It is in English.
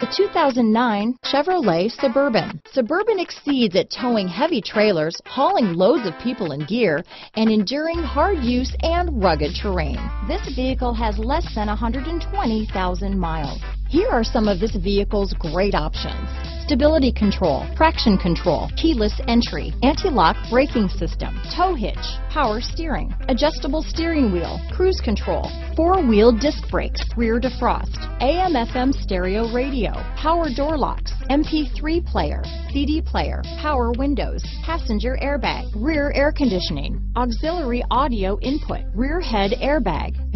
The 2009 Chevrolet Suburban. Suburban exceeds at towing heavy trailers, hauling loads of people and gear, and enduring hard use and rugged terrain. This vehicle has less than 120,000 miles. Here are some of this vehicle's great options: stability control, traction control, keyless entry, anti-lock braking system, tow hitch, power steering, adjustable steering wheel, cruise control, four-wheel disc brakes, rear defrost, AM/FM stereo radio, power door locks, MP3 player, CD player, power windows, passenger airbag, rear air conditioning, auxiliary audio input, rear head airbag.